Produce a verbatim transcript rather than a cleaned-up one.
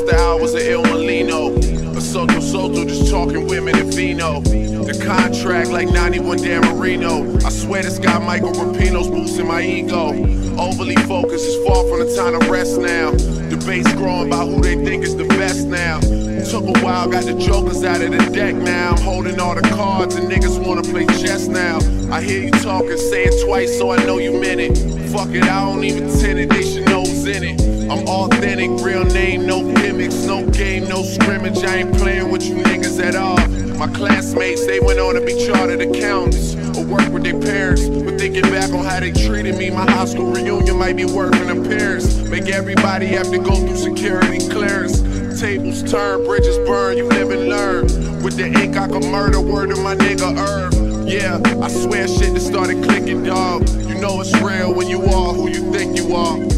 after hours of Il Mulino a Sotto Sotto, just talking women and vino. The contract like ninety-one Dan Marino. I swear this guy Michael Rapino's boosting my ego. Overly focused, it's far from the time to rest now. Debates growing about who they think is the best now. Took a while, got the jokers out of the deck now. I'm holding all the cards and niggas wanna play chess now. I hear you talking, say it twice so I know you meant it. Fuck it, I don't even tend it, they should know who's in it. I'm authentic, real name, no gimmicks, no game, no scrimmage. I ain't playing with you niggas at all. My classmates, they went on to be chartered accountants or work with their parents. But thinking back on how they treated me, my high school reunion might be worth an appearance. Make everybody have to go through security clearance. Tables turn, bridges burn, you live and learn. With the ink I can murder, word of my nigga Irv. Yeah, I swear shit that started clicking, dog. You know it's real when you are who you think you are.